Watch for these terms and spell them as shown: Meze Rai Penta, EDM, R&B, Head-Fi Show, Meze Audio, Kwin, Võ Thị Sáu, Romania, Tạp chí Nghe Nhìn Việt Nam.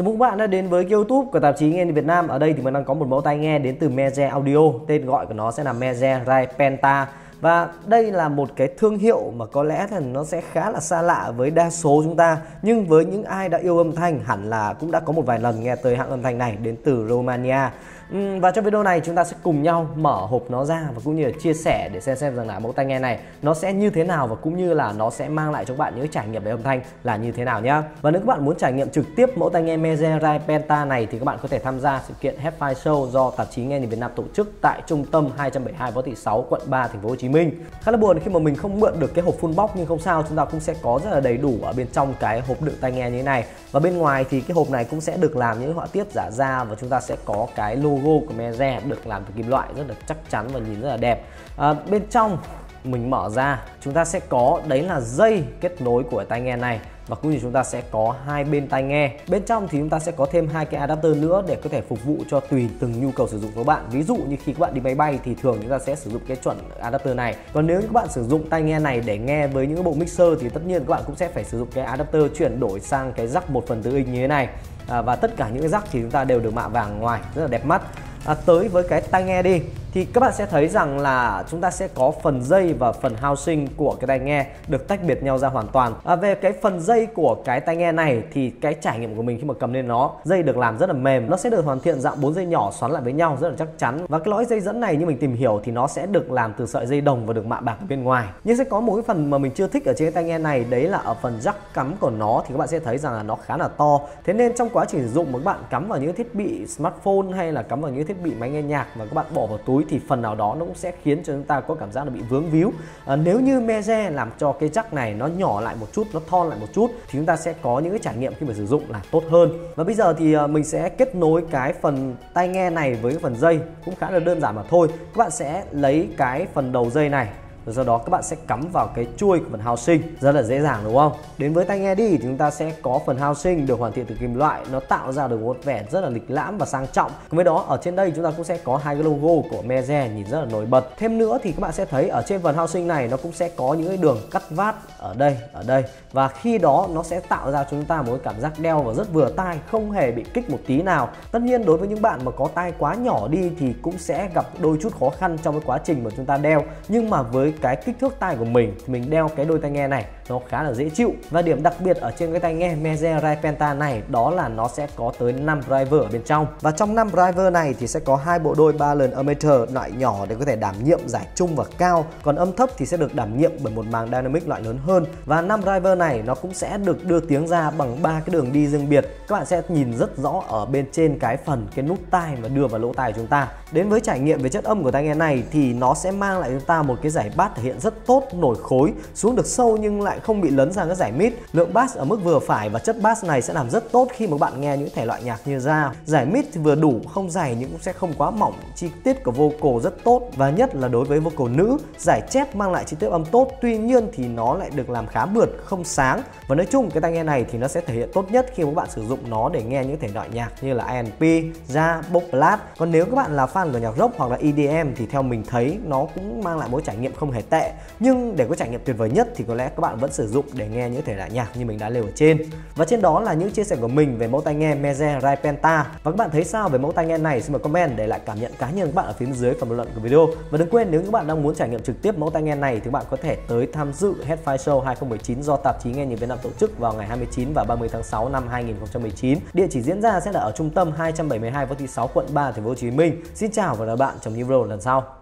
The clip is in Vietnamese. Chào mừng các bạn đã đến với YouTube của Tạp chí Nghe Nhìn Việt Nam. Ở đây thì mình đang có một mẫu tai nghe đến từ Meze Audio, tên gọi của nó sẽ là Meze Rai Penta. Và đây là một cái thương hiệu mà có lẽ là nó sẽ khá là xa lạ với đa số chúng ta. Nhưng với những ai đã yêu âm thanh hẳn là cũng đã có một vài lần nghe tới hãng âm thanh này đến từ Romania. Và trong video này chúng ta sẽ cùng nhau mở hộp nó ra và cũng như là chia sẻ để xem rằng là mẫu tai nghe này nó sẽ như thế nào và cũng như là nó sẽ mang lại cho các bạn những trải nghiệm về âm thanh là như thế nào nhá. Và nếu các bạn muốn trải nghiệm trực tiếp mẫu tai nghe Meze Rai Penta này thì các bạn có thể tham gia sự kiện Head-Fi Show do Tạp chí Nghe Nhìn Việt Nam tổ chức tại trung tâm 272 Võ Thị Sáu, quận 3, thành phố Hồ Chí Minh. Khá là buồn khi mà mình không mượn được cái hộp full box, nhưng không sao, chúng ta cũng sẽ có rất là đầy đủ ở bên trong cái hộp đựng tai nghe như thế này. Và bên ngoài thì cái hộp này cũng sẽ được làm những họa tiết giả da và chúng ta sẽ có cái logo của Meze được làm từ kim loại rất là chắc chắn và nhìn rất là đẹp. Bên trong mình mở ra chúng ta sẽ có đấy là dây kết nối của tai nghe này và cũng như chúng ta sẽ có hai bên tai nghe. Bên trong thì chúng ta sẽ có thêm hai cái adapter nữa để có thể phục vụ cho tùy từng nhu cầu sử dụng của bạn. Ví dụ như khi các bạn đi máy bay thì thường chúng ta sẽ sử dụng cái chuẩn adapter này. Còn nếu các bạn sử dụng tai nghe này để nghe với những bộ mixer thì tất nhiên các bạn cũng sẽ phải sử dụng cái adapter chuyển đổi sang cái jack 1/4 inch như thế này. Và tất cả những cái jack thì chúng ta đều được mạ vàng ngoài rất là đẹp mắt. Tới với cái tai nghe đi thì các bạn sẽ thấy rằng là chúng ta sẽ có phần dây và phần housing của cái tai nghe được tách biệt nhau ra hoàn toàn. Về cái phần dây của cái tai nghe này thì cái trải nghiệm của mình khi mà cầm lên nó, dây được làm rất là mềm, nó sẽ được hoàn thiện dạng 4 dây nhỏ xoắn lại với nhau rất là chắc chắn. Và cái lõi dây dẫn này như mình tìm hiểu thì nó sẽ được làm từ sợi dây đồng và được mạ bạc ở bên ngoài. Nhưng sẽ có một cái phần mà mình chưa thích ở trên cái tai nghe này, đấy là ở phần jack cắm của nó thì các bạn sẽ thấy rằng là nó khá là to. Thế nên trong quá trình sử dụng mà các bạn cắm vào những thiết bị smartphone hay là cắm vào những thiết bị máy nghe nhạc mà các bạn bỏ vào túi thì phần nào đó nó cũng sẽ khiến cho chúng ta có cảm giác là bị vướng víu. Nếu như Meze làm cho cái jack này nó nhỏ lại một chút, nó thon lại một chút thì chúng ta sẽ có những cái trải nghiệm khi mà sử dụng là tốt hơn. Và bây giờ thì mình sẽ kết nối cái phần tai nghe này với cái phần dây cũng khá là đơn giản mà thôi. Các bạn sẽ lấy cái phần đầu dây này rồi sau đó các bạn sẽ cắm vào cái chuôi của phần housing, rất là dễ dàng đúng không? Đến với tai nghe đi thì chúng ta sẽ có phần housing được hoàn thiện từ kim loại, nó tạo ra được một vẻ rất là lịch lãm và sang trọng. Cùng với đó ở trên đây chúng ta cũng sẽ có hai cái logo của Meze nhìn rất là nổi bật. Thêm nữa thì các bạn sẽ thấy ở trên phần housing này nó cũng sẽ có những cái đường cắt vát ở đây và khi đó nó sẽ tạo ra chúng ta một cái cảm giác đeo và rất vừa tai, không hề bị kích một tí nào. Tất nhiên đối với những bạn mà có tai quá nhỏ đi thì cũng sẽ gặp đôi chút khó khăn trong cái quá trình mà chúng ta đeo, nhưng mà với cái kích thước tai của mình thì mình đeo cái đôi tai nghe này nó khá là dễ chịu. Và điểm đặc biệt ở trên cái tai nghe Meze Rai Penta này đó là nó sẽ có tới 5 driver ở bên trong, và trong 5 driver này thì sẽ có hai bộ đôi 3 lần ammeter loại nhỏ để có thể đảm nhiệm giải trung và cao, còn âm thấp thì sẽ được đảm nhiệm bởi một màng dynamic loại lớn hơn. Và 5 driver này nó cũng sẽ được đưa tiếng ra bằng ba cái đường đi riêng biệt. Các bạn sẽ nhìn rất rõ ở bên trên cái phần cái nút tai mà đưa vào lỗ tai của chúng ta. Đến với trải nghiệm về chất âm của tai nghe này thì nó sẽ mang lại chúng ta một cái giải bass thể hiện rất tốt, nổi khối, xuống được sâu nhưng lại không bị lấn sang các giải mid. Lượng bass ở mức vừa phải và chất bass này sẽ làm rất tốt khi mà bạn nghe những thể loại nhạc như ra. Giải mid thì vừa đủ, không dày nhưng cũng sẽ không quá mỏng. Chi tiết của vocal rất tốt và nhất là đối với vocal nữ, giải chép mang lại chi tiết âm tốt, tuy nhiên thì nó lại được làm khá mượt, không sáng. Và nói chung cái tai nghe này thì nó sẽ thể hiện tốt nhất khi mà các bạn sử dụng nó để nghe những thể loại nhạc như là R&B, jazz, pop ballad. Còn nếu các bạn là fan của nhạc rock hoặc là EDM thì theo mình thấy nó cũng mang lại một trải nghiệm không hề tệ. Nhưng để có trải nghiệm tuyệt vời nhất thì có lẽ các bạn vẫn sử dụng để nghe những thể loại nhạc như mình đã nêu ở trên. Và trên đó là những chia sẻ của mình về mẫu tai nghe Meze Rai Penta. Và các bạn thấy sao về mẫu tai nghe này? Xin mời comment để lại cảm nhận cá nhân các bạn ở phía bên dưới phần bình luận của video. Và đừng quên nếu các bạn đang muốn trải nghiệm trực tiếp mẫu tai nghe này thì các bạn có thể tới tham dự Head-Fi Show 2019 do Tạp chí Nghe Nhìn Việt Nam tổ chức vào ngày 29 và 30 tháng 6 năm 2019. Địa chỉ diễn ra sẽ là ở trung tâm 272 Võ Thị Sáu, quận 3, thành phố Hồ Chí Minh. Xin chào và hẹn gặp lại bạn trong những video lần sau.